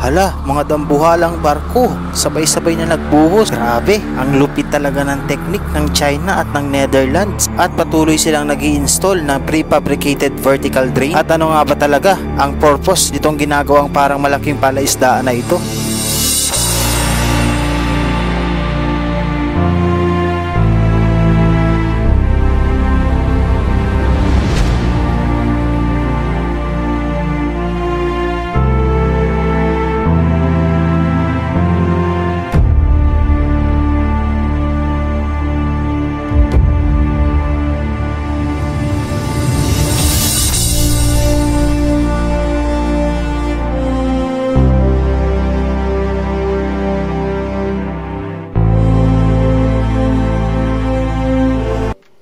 Hala, mga dambuhalang barko, sabay-sabay na nagbuhos. Grabe, ang lupit talaga ng teknik ng China at ng Netherlands. At patuloy silang nag-i-install ng prefabricated vertical drain. At ano nga ba talaga ang purpose nitong ginagawang parang malaking palaisdaan na ito?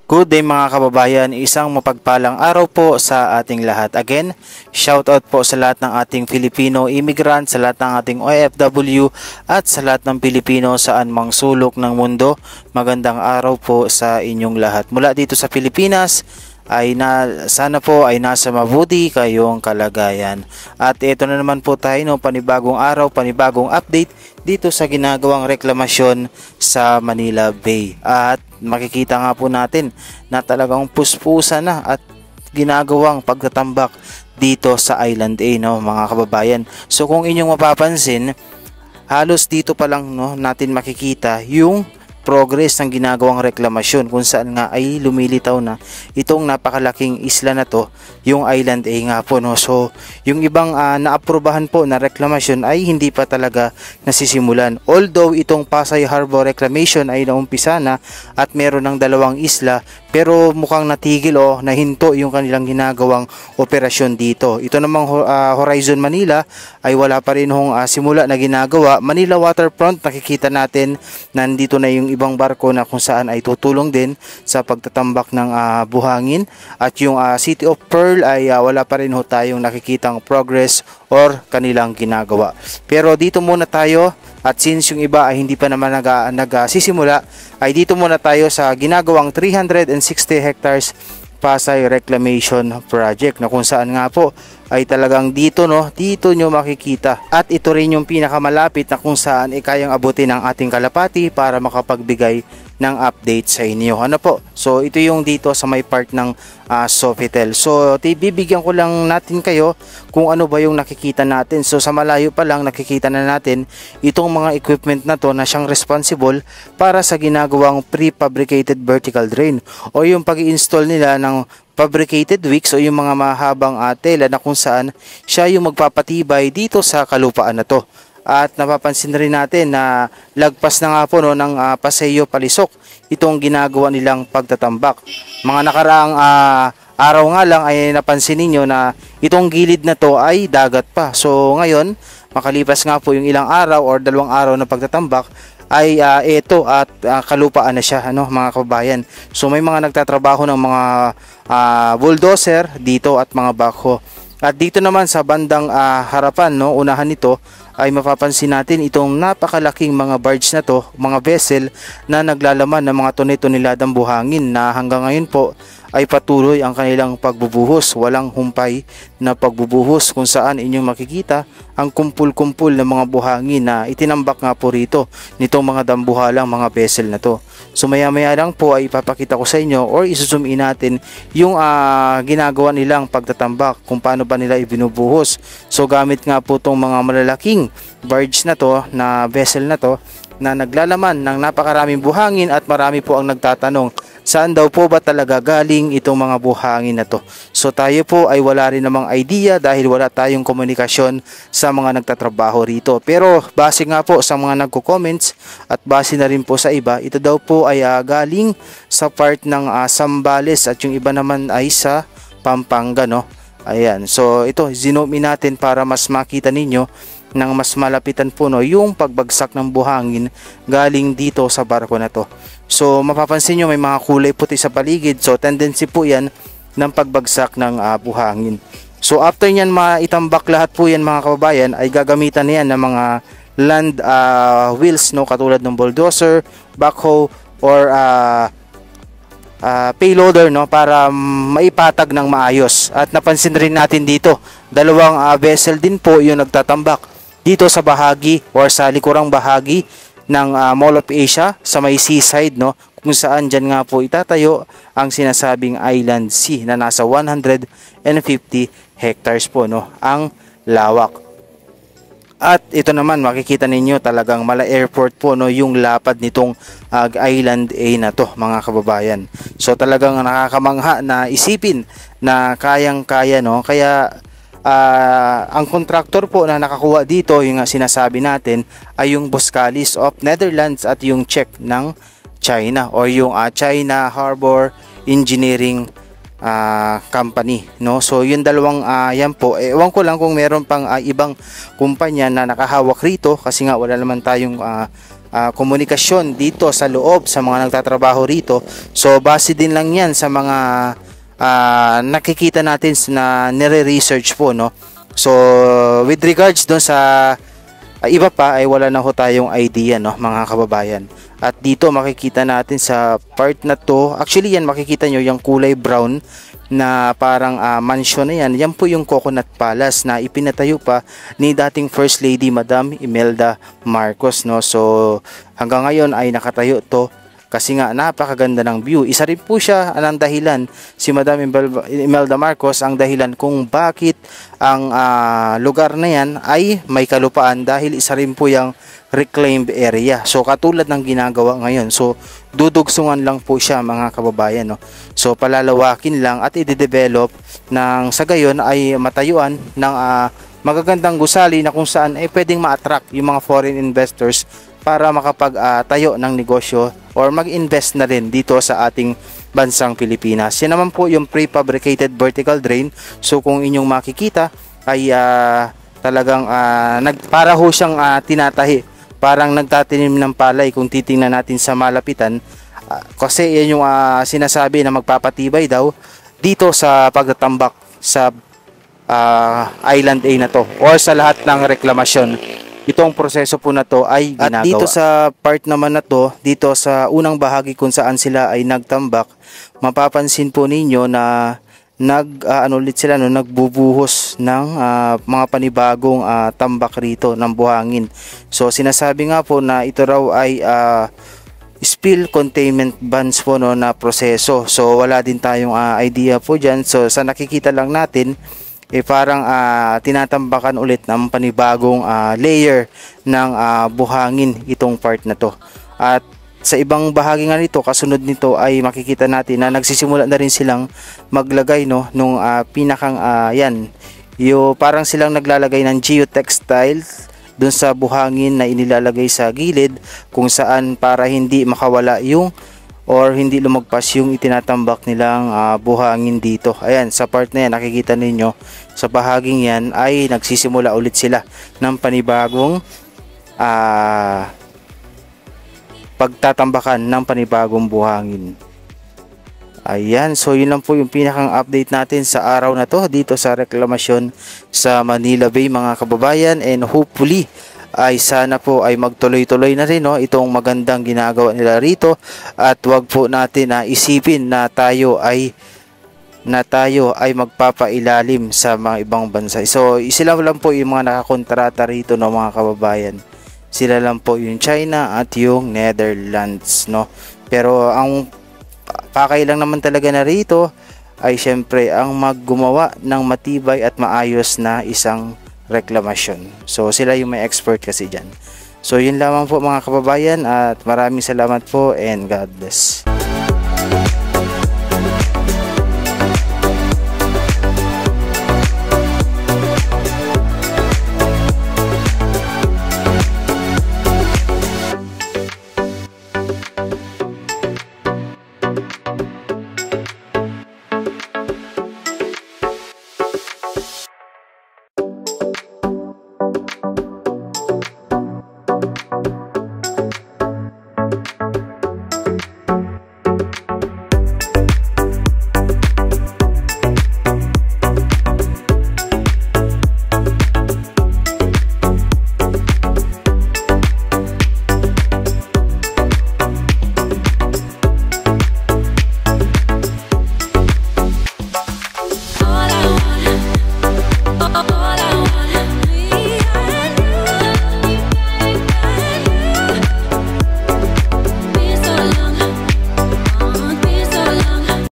Good day mga kababayan, isang mapagpalang araw po sa ating lahat. Again, shoutout po sa lahat ng ating Filipino immigrant, sa lahat ng ating OFW at sa lahat ng Pilipino saan mang sulok ng mundo. Magandang araw po sa inyong lahat. Mula dito sa Pilipinas, sana po ay nasa mabuti kayong kalagayan. At ito na naman po tayo ng panibagong araw, panibagong update dito sa ginagawang reklamasyon sa Manila Bay. At makikita nga po natin na talagang puspusa na at ginagawang pagtatambak dito sa Island A, no, mga kababayan. So kung inyong mapapansin, halos dito pa lang, no, natin makikita yung progress ng ginagawang reklamasyon, kung saan nga ay lumilitaw na itong napakalaking isla na to, yung Island A nga po, no. So yung ibang naaprubahan po na reklamasyon ay hindi pa talaga nasisimulan, although itong Pasay Harbor Reclamation ay naumpisa na at meron ng dalawang isla, pero mukhang natigil o nahinto yung kanilang ginagawang operasyon dito. Ito namang Horizon Manila ay wala pa rin hong simula na ginagawa. Manila Waterfront, nakikita natin nandito na yung ibang barko na kung saan ay tutulong din sa pagtatambak ng buhangin. At yung City of Pearl ay wala pa rin ho tayong nakikitang progress or kanilang ginagawa. Pero dito muna tayo, at since yung iba ay hindi pa naman nagsisimula, ay dito muna tayo sa ginagawang 360 hectares Pasay Reclamation Project, na kung saan nga po ay talagang dito, no, dito nyo makikita. At ito rin yung pinakamalapit na kung saan ay kayang abutin ng ating kalapati para makapagbigay ng update sa inyo. Ano po? So ito yung dito sa may part ng Sofitel. So bibigyan ko lang natin kayo kung ano ba yung nakikita natin. So sa malayo pa lang nakikita na natin itong mga equipment na to na siyang responsible para sa ginagawang prefabricated vertical drain, o yung pag-i-install nila ng fabricated wicks, o yung mga mahabang tela na kung saan siya yung magpapatibay dito sa kalupaan na to. At napapansin rin natin na lagpas na nga po, no, ng Paseo Palisok itong ginagawa nilang pagtatambak. Mga nakaraang araw nga lang ay napansin niyo na itong gilid na to ay dagat pa. So ngayon, makalipas nga po yung ilang araw or dalawang araw na pagtatambak, ay ito at kalupaan na siya, ano, mga kababayan. So may mga nagtatrabaho ng mga bulldozer dito at mga backhoe. At dito naman sa bandang harapan, no, unahan nito, ay mapapansin natin itong napakalaking mga barge na to, mga vessel na naglalaman ng mga tonel-toneladang buhangin na hanggang ngayon po ay patuloy ang kanilang pagbubuhos. Walang humpay na pagbubuhos, kung saan inyong makikita ang kumpul-kumpul ng mga buhangin na itinambak nga po rito nitong mga dambuhalang mga vessel na to. So maya-maya lang po ay ipapakita ko sa inyo or isusum in natin yung ginagawa nilang pagtatambak, kung paano ba nila ibinubuhos. So gamit nga po itong mga malalaking barge na to, na vessel na to, na naglalaman ng napakaraming buhangin. At marami po ang nagtatanong, saan daw po ba talaga galing itong mga buhangin na to? So tayo po ay wala rin namang idea dahil wala tayong komunikasyon sa mga nagtatrabaho rito. Pero base nga po sa mga nagko-comments at base na rin po sa iba, ito daw po ay galing sa part ng Sambales, at yung iba naman ay sa Pampanga, no? Ayan, so ito, zoom in natin para mas makita ninyo nang mas malapitan po, no, yung pagbagsak ng buhangin galing dito sa barko na to. So mapapansin nyo may mga kulay puti sa paligid, so tendency po yan ng pagbagsak ng buhangin. So after nyan maitambak lahat po yan mga kababayan, ay gagamitan yan ng mga land wheels, no, katulad ng bulldozer, backhoe or payloader, no, para maipatag ng maayos. At napansin rin natin dito, dalawang vessel din po yung nagtatambak. dito sa bahagi or sa likurang bahagi ng Mall of Asia sa may seaside, no, kung saan dyan nga po itatayo ang sinasabing Island C na nasa 150 hectares po, no, ang lawak. At ito naman, makikita ninyo talagang mala airport po, no, yung lapad nitong Island A na to, mga kababayan. So talagang nakakamangha na isipin na kayang-kaya, no. Kaya ang contractor po na nakakuha dito, yung sinasabi natin ay yung Boskalis of Netherlands at yung Czech ng China, o yung China Harbor Engineering company, no. So yung dalawang yan po, ewan ko lang kung meron pang ibang kumpanya na nakahawak rito, kasi nga wala naman tayong komunikasyon dito sa loob sa mga nagtatrabaho rito. So base din lang yan sa mga nakikita natin na nire-research po, no. So with regards doon sa iba pa ay wala na ho tayong idea, no, mga kababayan. At dito makikita natin sa part na to, actually yan makikita nyo yung kulay brown na parang mansion na yan. Yan po yung Coconut Palace na ipinatayo pa ni dating First Lady Madam Imelda Marcos, no. So hanggang ngayon ay nakatayo to kasi nga napakaganda ng view. Isa rin po siya ang dahilan, si Madam Imelda Marcos, ang dahilan kung bakit ang lugar na yan ay may kalupaan, dahil isa rin po yung reclaimed area. So katulad ng ginagawa ngayon, so dudugsungan lang po siya, mga kababayan, no. So palalawakin lang at i-develop nang sa gayon ay matayuan ng magagandang gusali na kung saan ay pwedeng ma-attract yung mga foreign investors para makapagtayo ng negosyo or mag-invest na rin dito sa ating bansang Pilipinas. Yan naman po yung prefabricated vertical drain. So kung inyong makikita ay talagang para ho siyang tinatahi, parang nagtatanim ng palay kung titingnan natin sa malapitan, kasi yan yung sinasabi na magpapatibay daw dito sa pagtatambak sa Island A na to or sa lahat ng reklamasyon. Itong proseso po na to ay ginagawa. At dito sa part naman na to, dito sa unang bahagi kung saan sila ay nagtambak, mapapansin po ninyo na nagbubuhos ng mga panibagong tambak rito ng buhangin. So sinasabi nga po na ito raw ay spill containment bans po, no, na proseso. So wala din tayong idea po dyan. So sa nakikita lang natin eh, parang tinatambakan ulit ng panibagong layer ng buhangin itong part na to. At sa ibang bahagi nga nito, kasunod nito ay makikita natin na nagsisimula na rin silang maglagay, no, nung pinakang yan, yung parang silang naglalagay ng geotextiles dun sa buhangin na inilalagay sa gilid, kung saan para hindi makawala yung or hindi lumagpas yung itinatambak nilang buhangin dito. Ayan, sa part na yan nakikita ninyo, sa bahaging yan ay nagsisimula ulit sila ng panibagong pagtatambakan ng panibagong buhangin. Ayan, so yun lang po yung pinakang update natin sa araw na to dito sa reklamasyon sa Manila Bay, mga kababayan. And hopefully ay sana po ay magtuloy-tuloy na rin, no, itong magandang ginagawa nila rito. At wag po natin isipin na tayo ay magpapailalim sa mga ibang bansa. So sila lang po yung mga nakakontrata rito, no, mga kababayan. Sila lang po yung China at yung Netherlands, no. Pero ang pakailang naman talaga na rito ay syempre ang maggumawa ng matibay at maayos na isang reklamasyon. So sila yung may expert kasi dyan. So yun lamang po, mga kababayan, at maraming salamat po, and God bless.